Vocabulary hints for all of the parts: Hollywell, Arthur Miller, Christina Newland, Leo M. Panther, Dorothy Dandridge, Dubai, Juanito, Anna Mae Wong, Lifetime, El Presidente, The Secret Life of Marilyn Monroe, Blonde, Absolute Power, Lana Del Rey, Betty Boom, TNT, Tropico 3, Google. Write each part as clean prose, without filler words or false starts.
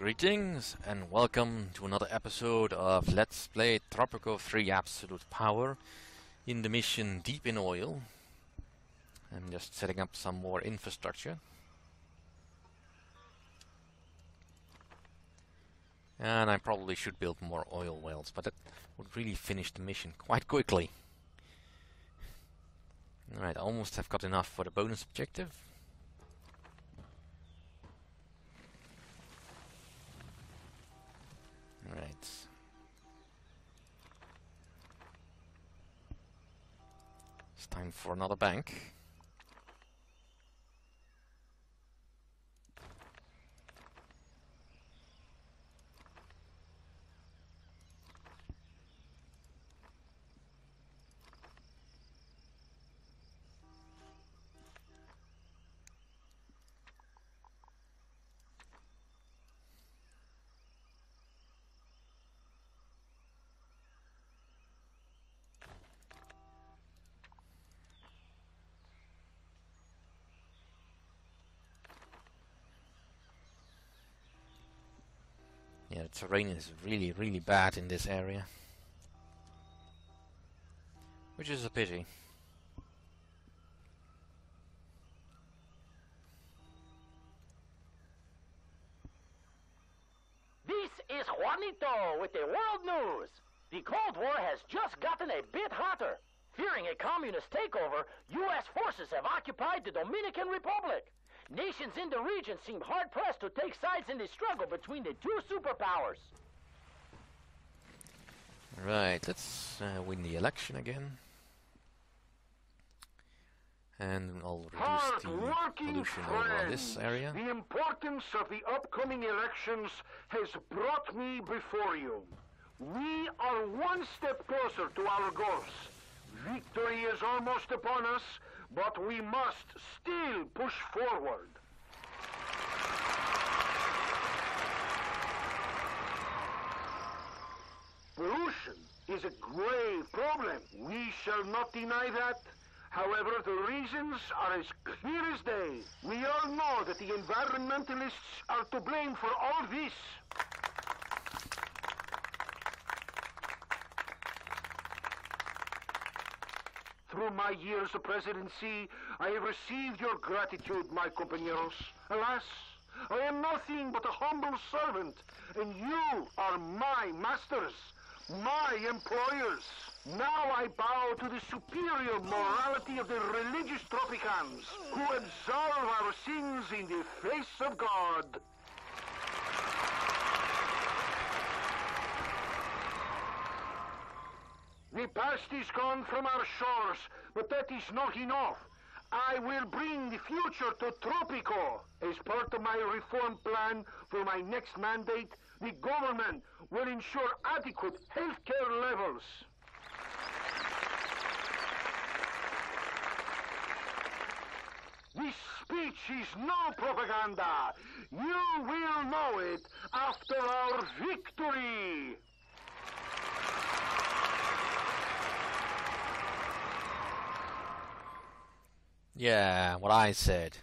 Greetings and welcome to another episode of Let's Play Tropico 3 Absolute Power in the mission Deep in Oil. I'm just setting up some more infrastructure. And I probably should build more oil wells, but that would really finish the mission quite quickly. Alright, I almost have got enough for the bonus objective. Right. It's time for another bank. Yeah, the terrain is really, really bad in this area, which is a pity. This is Juanito with the world news. The Cold War has just gotten a bit hotter. Fearing a communist takeover, U.S. forces have occupied the Dominican Republic. Nations in the region seem hard-pressed to take sides in the struggle between the two superpowers. Right, let's win the election again. And I'll reduce the pollution over this area. The importance of the upcoming elections has brought me before you. We are one step closer to our goals. Victory is almost upon us, but we must still push forward. Pollution is a grave problem. We shall not deny that. However, the reasons are as clear as day. We all know that the environmentalists are to blame for all this. Through my years of presidency, I have received your gratitude, my compañeros. Alas, I am nothing but a humble servant, and you are my masters, my employers. Now I bow to the superior morality of the religious Tropicans, who absolve our sins in the face of God. The past is gone from our shores, but that is not enough. I will bring the future to Tropico. As part of my reform plan for my next mandate, the government will ensure adequate health care levels. This speech is no propaganda. You will know it after our victory. Yeah, what I said.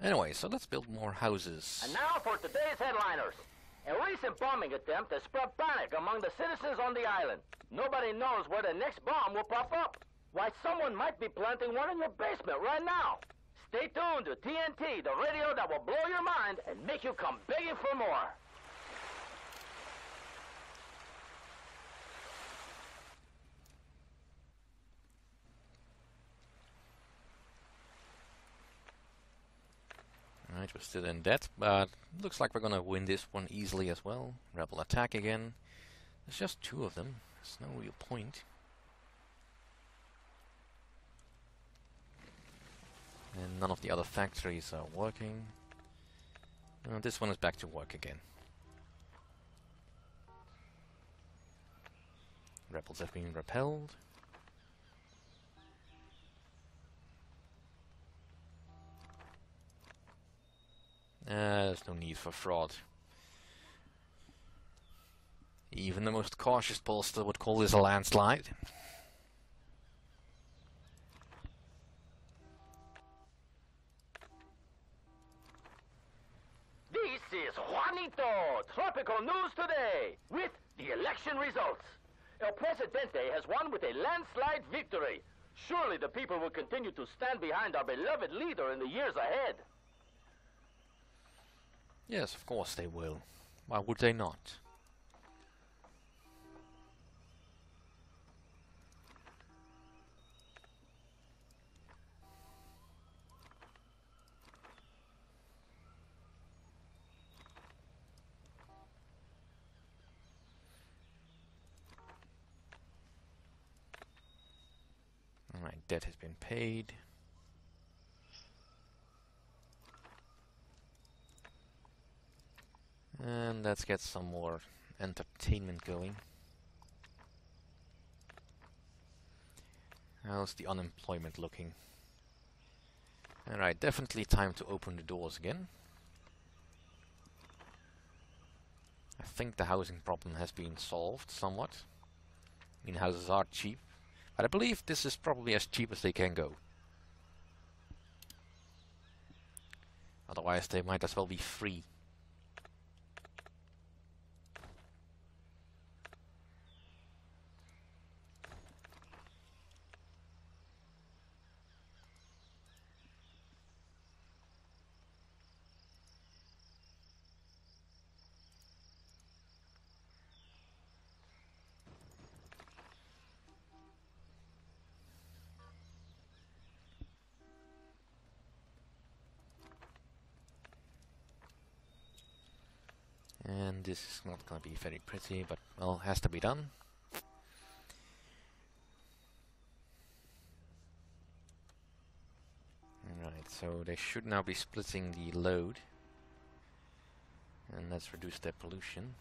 Anyway, so let's build more houses. And now for today's headliners. A recent bombing attempt has spread panic among the citizens on the island. Nobody knows where the next bomb will pop up. Why, someone might be planting one in your basement right now. Stay tuned to TNT, the radio that will blow your mind and make you come begging for more. Alright, we're still in debt, but looks like we're gonna win this one easily as well. Rebel attack again. There's just two of them. There's no real point. And none of the other factories are working. This one is back to work again. Rebels have been repelled. There's no need for fraud. Even the most cautious pollster would call this a landslide. Juanito, Tropical News Today, with the election results. El Presidente has won with a landslide victory. Surely the people will continue to stand behind our beloved leader in the years ahead. Yes, of course they will. Why would they not? Debt has been paid. And let's get some more entertainment going. How's the unemployment looking? Alright, definitely time to open the doors again. I think the housing problem has been solved somewhat. I mean, houses are cheap. I believe this is probably as cheap as they can go. Otherwise they might as well be free. And this is not going to be very pretty, but, well, has to be done. Alright, so they should now be splitting the load. And let's reduce their pollution.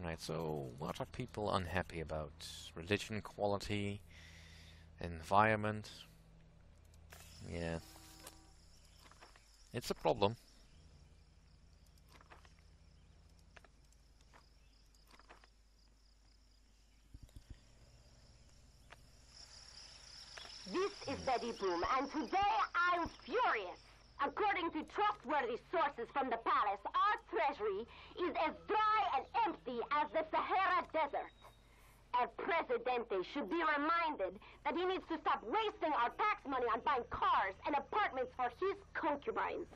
Right, so what are people unhappy about? Religion, quality, environment. Yeah. It's a problem. This is Betty Boom, and today I'm furious. According to trustworthy sources from the palace, our treasury is as dry and empty as the Sahara Desert. El Presidente should be reminded that he needs to stop wasting our tax money on buying cars and apartments for his concubines.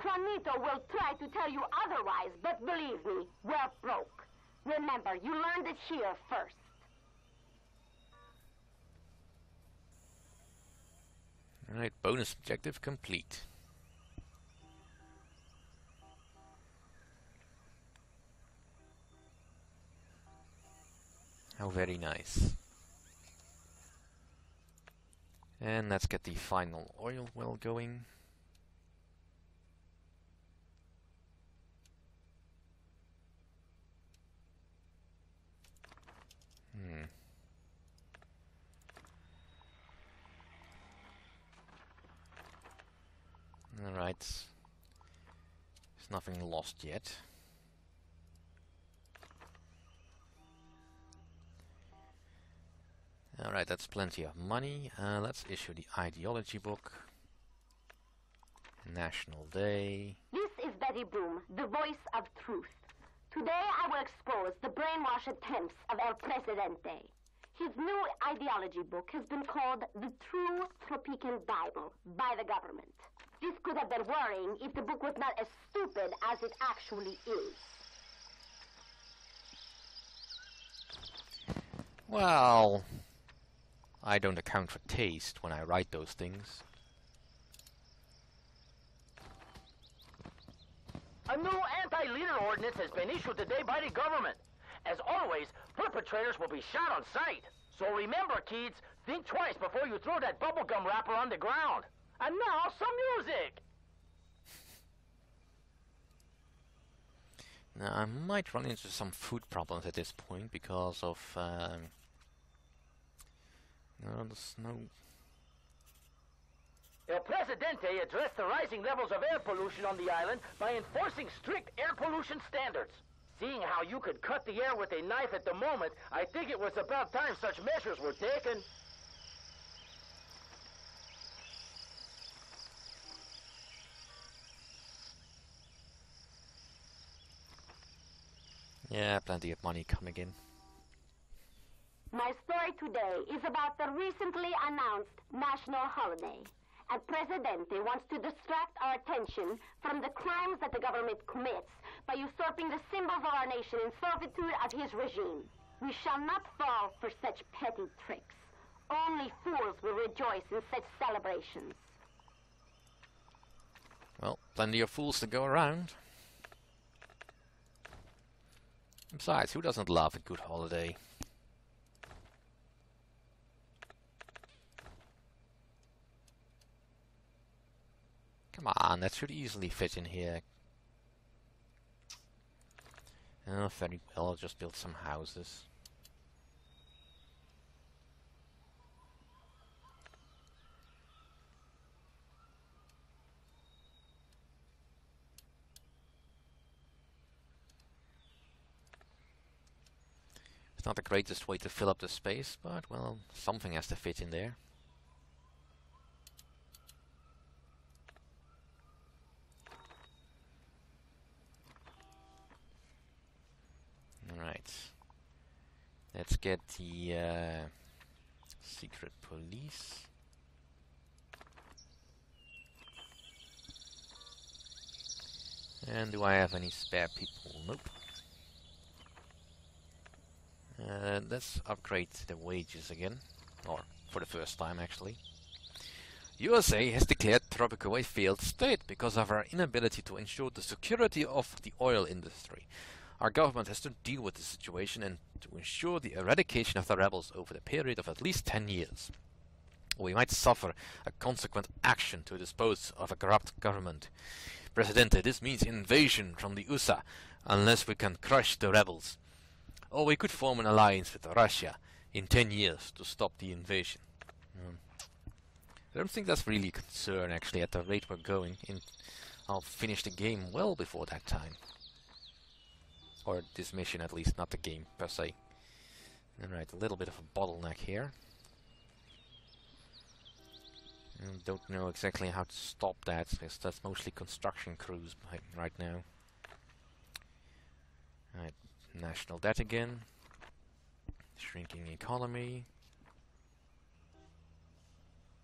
Juanito will try to tell you otherwise, but believe me, we're broke. Remember, you learned it here first. All right, bonus objective complete. How very nice. And let's get the final oil well going. Alright. There's nothing lost yet. Alright, that's plenty of money. Let's issue the ideology book. National Day. This is Betty Boom, the voice of truth. Today I will expose the brainwash attempts of El Presidente. His new ideology book has been called the True Tropican Bible by the government. This could have been worrying if the book was not as stupid as it actually is. Well, I don't account for taste when I write those things. A new anti-leader ordinance has been issued today by the government. As always, perpetrators will be shot on sight. So remember, kids, think twice before you throw that bubblegum wrapper on the ground. And now, some music! Now, I might run into some food problems at this point because of... No, there's no... El Presidente addressed the rising levels of air pollution on the island by enforcing strict air pollution standards. seeing how you could cut the air with a knife at the moment, I think it was about time such measures were taken. Yeah, plenty of money coming in. My story today is about the recently announced national holiday. El Presidente wants to distract our attention from the crimes that the government commits by usurping the symbols of our nation in servitude of his regime. We shall not fall for such petty tricks. Only fools will rejoice in such celebrations. Well, plenty of fools to go around. Besides, who doesn't love a good holiday? Come on, that should easily fit in here. Oh, very well, I'll just build some houses. It's not the greatest way to fill up the space, but, well, something has to fit in there. Let's get the secret police. And do I have any spare people? Nope. Let's upgrade the wages again, or for the first time actually. USA has declared Tropico a failed state because of our inability to ensure the security of the oil industry. Our government has to deal with the situation and to ensure the eradication of the rebels over the period of at least 10 years. We might suffer a consequent action to dispose of a corrupt government. Presidente, this means invasion from the USA, unless we can crush the rebels. Or we could form an alliance with Russia in 10 years to stop the invasion. I don't think that's really a concern, actually, at the rate we're going. I'll finish the game well before that time. Or this mission at least, not the game per se. Alright, a little bit of a bottleneck here. I don't know exactly how to stop that, because that's mostly construction crews right now. Alright, national debt again. Shrinking economy.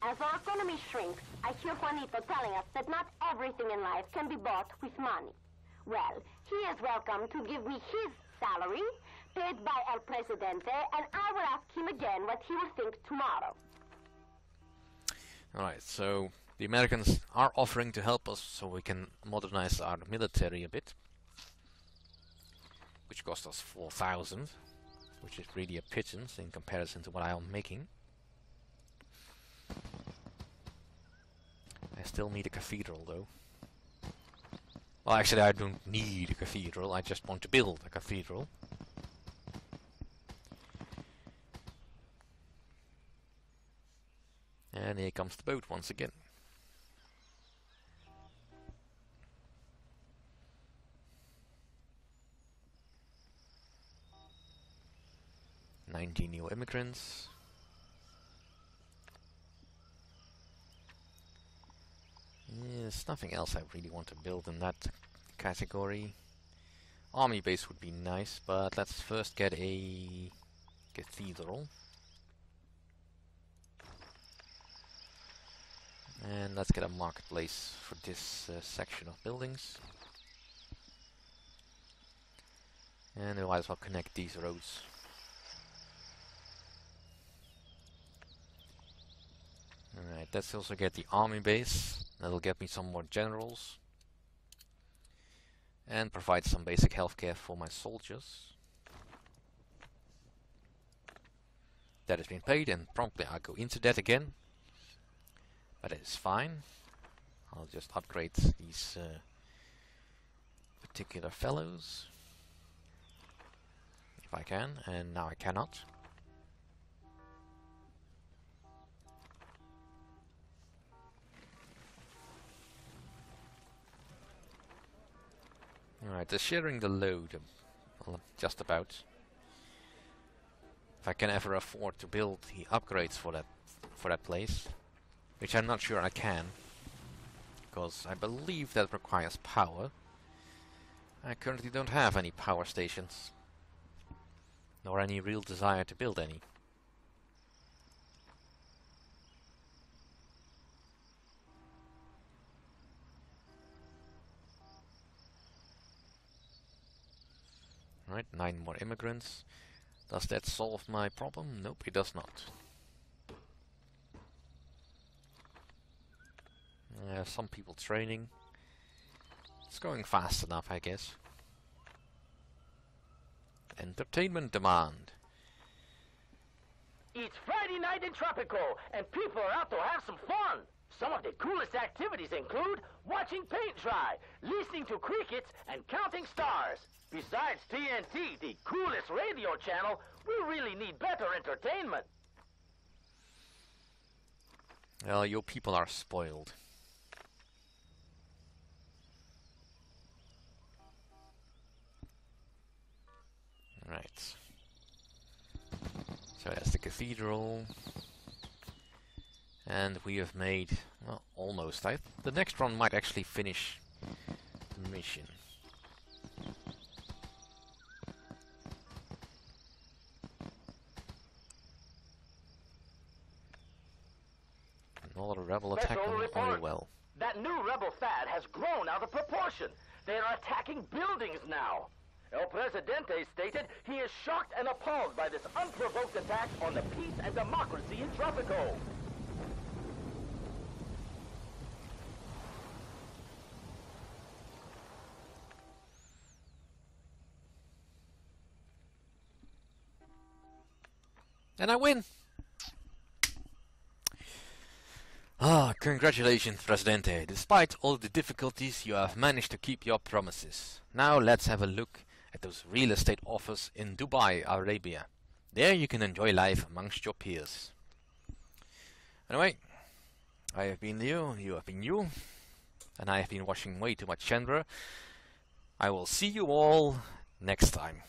As our economy shrinks, I hear Juanito telling us that not everything in life can be bought with money. Well, he is welcome to give me his salary, paid by El Presidente, and I will ask him again what he will think tomorrow. Alright, so the Americans are offering to help us so we can modernize our military a bit. Which cost us 4,000, which is really a pittance in comparison to what I'm making. I still need a cathedral though. Well, actually, I don't need a cathedral, I just want to build a cathedral. And here comes the boat once again. "19 new immigrants. There's nothing else I really want to build in that category. Army base would be nice, but let's first get a cathedral. And let's get a marketplace for this section of buildings. And we might as well connect these roads. Alright, let's also get the army base. That'll get me some more generals. And provide some basic healthcare for my soldiers. That has been paid, and promptly I'll go into that again. But it's fine. I'll just upgrade these particular fellows. If I can, and now I cannot. Alright, they're sharing the load Well, just about. If I can ever afford to build the upgrades for that place, which I'm not sure I can, because I believe that requires power. I currently don't have any power stations, nor any real desire to build any. Right, 9 more immigrants. Does that solve my problem? Nope, it does not. Some people training. It's going fast enough, I guess. Entertainment demand. It's Friday night in Tropico, and people are out to have some fun. Some of the coolest activities include watching paint dry, listening to crickets, and counting stars. Besides TNT, the coolest radio channel, we really need better entertainment. Well, your people are spoiled. Right. So that's the cathedral. And we have made, well, almost. The next one might actually finish the mission. Another rebel attack on Hollywell. That new rebel fad has grown out of proportion. They are attacking buildings now. El Presidente stated he is shocked and appalled by this unprovoked attack on the peace and democracy in Tropico. And I win! Ah, congratulations, Presidente. Despite all the difficulties, you have managed to keep your promises. Now let's have a look at those real estate offers in Dubai, Arabia. There you can enjoy life amongst your peers. Anyway, I have been Leo, you have been you, and I have been watching way too much Chandra. I will see you all next time.